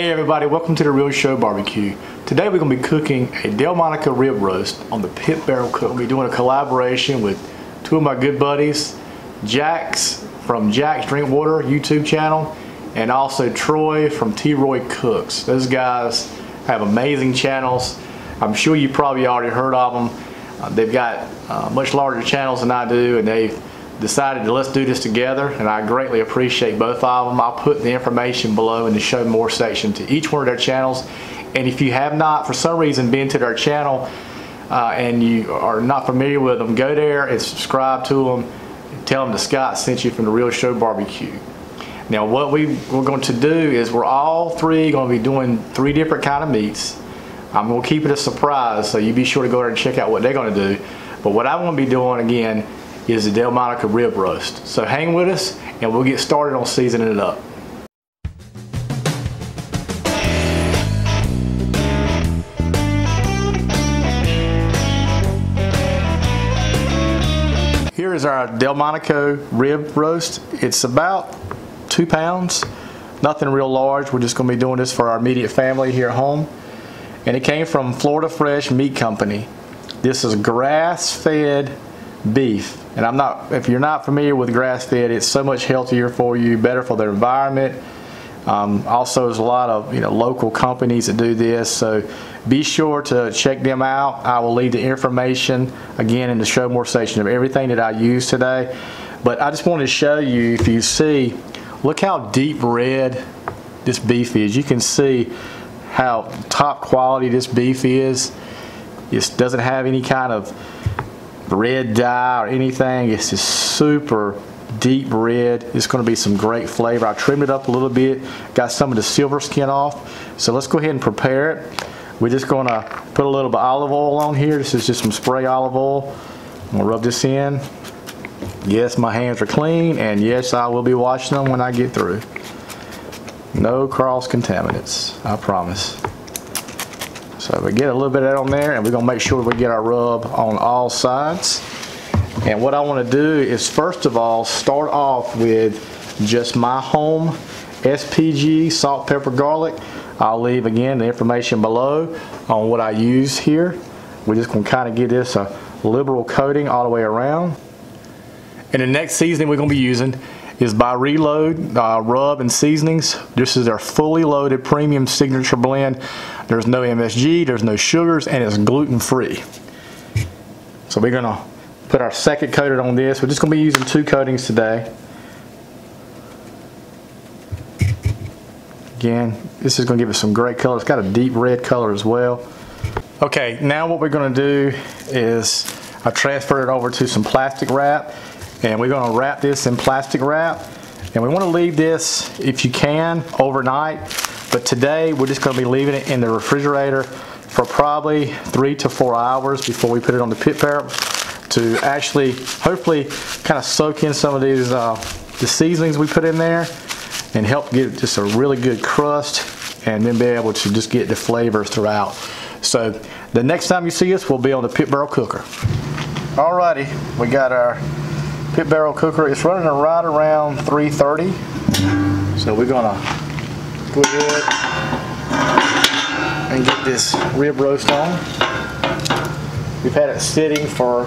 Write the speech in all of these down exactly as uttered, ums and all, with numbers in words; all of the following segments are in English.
Hey everybody, welcome to The Real Show Barbecue. Today we're going to be cooking a Delmonico rib roast on the Pit Barrel Cooker. We're doing a collaboration with two of my good buddies, Jax from Jax Drinkwater YouTube channel, and also T-Roy from T-Roy Cooks. Those guys have amazing channels. I'm sure you probably already heard of them. Uh, they've got uh, much larger channels than I do, and they've decided to let's do this together, and I greatly appreciate both of them. I'll put the information below in the show more section to each one of their channels. And if you have not, for some reason, been to their channel uh, and you are not familiar with them, go there and subscribe to them. Tell them that Scott sent you from The Real Show Barbecue. Now what we, we're going to do is we're all three going to be doing three different kind of meats. I'm going to keep it a surprise, so you be sure to go there and check out what they're going to do. But what I'm going to be doing again is the Delmonico rib roast. So hang with us and we'll get started on seasoning it up. Here is our Delmonico rib roast. It's about two pounds, nothing real large. We're just gonna be doing this for our immediate family here at home. And it came from Florida Fresh Meat Company. This is grass-fed beef, and I'm not, if you're not familiar with grass-fed, it's so much healthier for you, better for the environment. Um, also, there's a lot of you know local companies that do this, so be sure to check them out. I will leave the information again in the show more section of everything that I use today. But I just wanted to show you, if you see, look how deep red this beef is. You can see how top quality this beef is. It doesn't have any kind of red dye or anything. It's just super deep red. It's going to be some great flavor. I trimmed it up a little bit, got some of the silver skin off. So let's go ahead and prepare it. We're just going to put a little bit of olive oil on here. This is just some spray olive oil. I'm going to rub this in. Yes, my hands are clean, and yes, I will be washing them when I get through. No cross contaminants, I promise. So we get a little bit of that on there, and we're gonna make sure we get our rub on all sides. And what I wanna do is, first of all, start off with just my home S P G, salt, pepper, garlic. I'll leave, again, the information below on what I use here. We're just gonna kinda give this a liberal coating all the way around. And the next seasoning we're gonna be using is by Reload uh, Rub and Seasonings. This is their fully loaded premium signature blend. There's no M S G, there's no sugars, and it's gluten-free. So we're gonna put our second coated on this. We're just gonna be using two coatings today. Again, this is gonna give us some great color. It's got a deep red color as well. Okay, now what we're gonna do is I transfer it over to some plastic wrap. And we're gonna wrap this in plastic wrap. And we wanna leave this, if you can, overnight. But today, we're just gonna be leaving it in the refrigerator for probably three to four hours before we put it on the pit barrel to actually, hopefully, kind of soak in some of these uh, the seasonings we put in there and help get just a really good crust and then be able to just get the flavors throughout. So the next time you see us, we'll be on the pit barrel cooker. Alrighty, we got our pit barrel cooker. It's running right around three thirty. So we're gonna go ahead and get this rib roast on. We've had it sitting for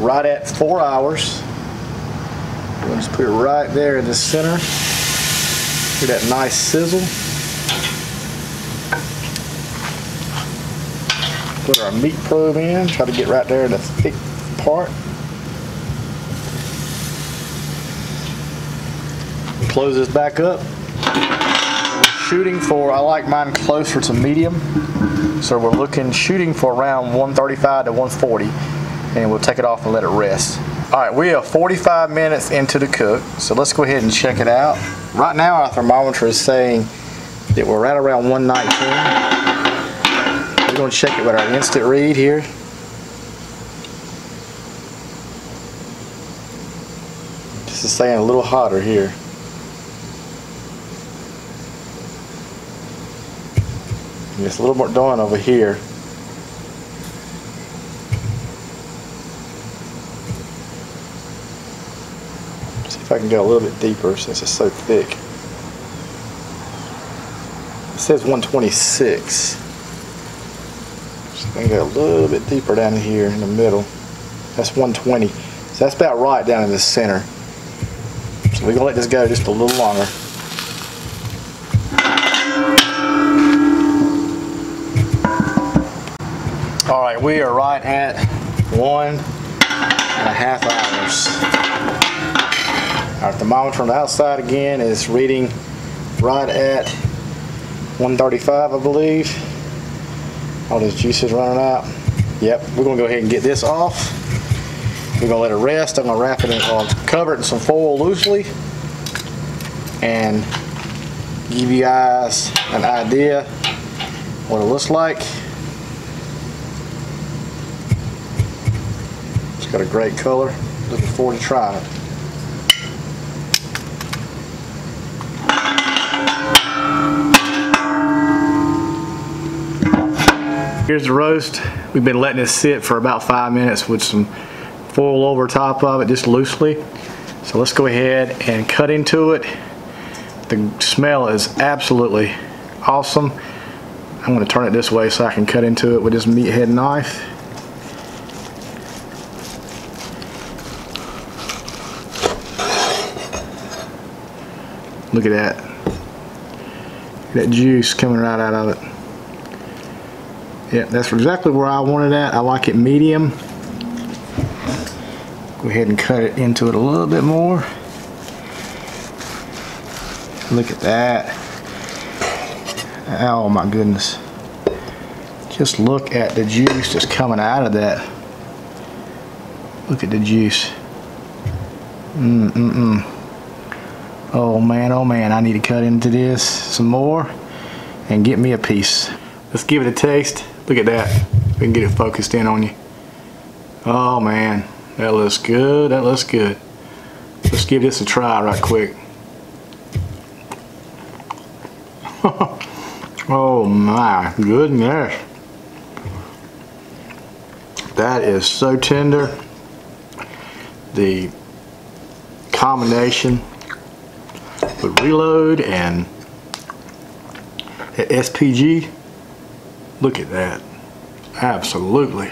right at four hours. We'll just put it right there in the center. Get that nice sizzle. Put our meat probe in, try to get right there in the thick part. Close this back up. We're shooting for, I like mine closer to medium, so we're looking, shooting for around one thirty-five to one forty, and we'll take it off and let it rest. All right, we are forty-five minutes into the cook, so let's go ahead and check it out. Right now our thermometer is saying that we're right around one nineteen. We're gonna check it with our instant read here. This is saying a little hotter here. It's a little more done over here. Let's see if I can go a little bit deeper since it's so thick. It says one twenty-six. So I'm going to go a little bit deeper down in here in the middle. That's one twenty. So that's about right down in the center. So we're going to let this go just a little longer. All right, we are right at one and a half hours. Our thermometer on the outside again is reading right at one thirty-five, I believe. All this juice is running out. Yep, we're gonna go ahead and get this off. We're gonna let it rest. I'm gonna wrap it in, uh, cover it in some foil loosely, and give you guys an idea what it looks like. Got a great color. Looking forward to trying it. Here's the roast. We've been letting it sit for about five minutes with some foil over top of it, just loosely. So let's go ahead and cut into it. The smell is absolutely awesome. I'm going to turn it this way so I can cut into it with this meathead knife. Look at that. That juice coming right out of it. Yeah, that's exactly where I wanted that. I like it medium. Go ahead and cut it into it a little bit more. Look at that. Oh my goodness. Just look at the juice that's coming out of that. Look at the juice. Mm-mm-mm. Oh man, oh man, I need to cut into this some more and get me a piece. Let's give it a taste. Look at that. We can get it focused in on you. Oh man, that looks good, that looks good. Let's give this a try right quick. Oh my goodness. That is so tender. The combination with Reload and S P G, look at that, absolutely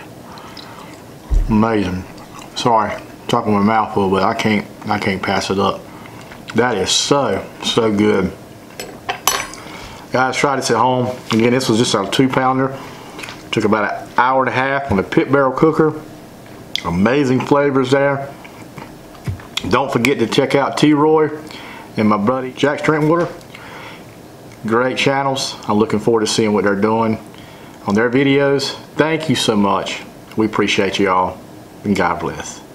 amazing. Sorry, talking with a mouthful, but I can't, I can't pass it up. That is so, so good. Guys, try this at home. Again, this was just a two pounder. Took about an hour and a half on the Pit Barrel Cooker. Amazing flavors there. Don't forget to check out T-Roy and my buddy Jax Drinkwater. Great channels. I'm looking forward to seeing what they're doing on their videos. Thank you so much. We appreciate you all, and God bless.